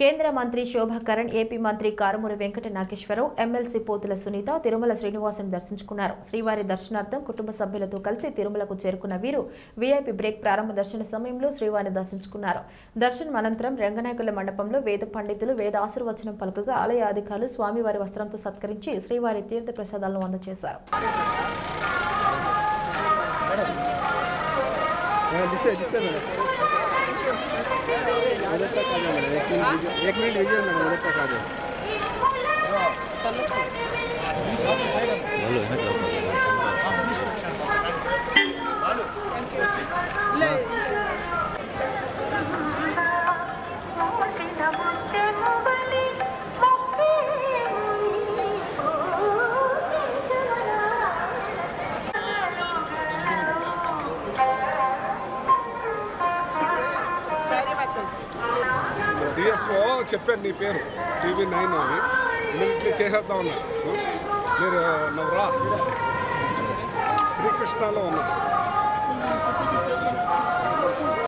కేంద్ర మంత్రి శోభకరణ్, ఏపీ మంత్రి కారుమూరి వెంకట నాగేశ్వరరావు, ఎమ్మెల్సీ పోతుల సునీత తిరుమల శ్రీనివాసన్ దర్శించుకున్నారు. శ్రీవారి దర్శనార్థం కుటుంబ సభ్యులతో కలిసి తిరుమలకు చేరుకున్న వీరు వీఐపీ బ్రేక్ ప్రారంభ దర్శన సమయంలో శ్రీవారిని దర్శించుకున్నారు. దర్శనం అనంతరం రంగనాయకుల మండపంలో వేద పండితులు వేద ఆశీర్వచనం పలుకగా ఆలయ అధికారులు స్వామివారి వస్త్రంతో సత్కరించి శ్రీవారి తీర్థ ప్రసాదాలను అందజేశారు. డిఎస్ఓ చెప్పారు నీ పేరు TV9 అని, మీరు ఇట్లా చేసేస్తా ఉన్నారు, మీరు నవరా శ్రీకృష్ణలో ఉన్నారు.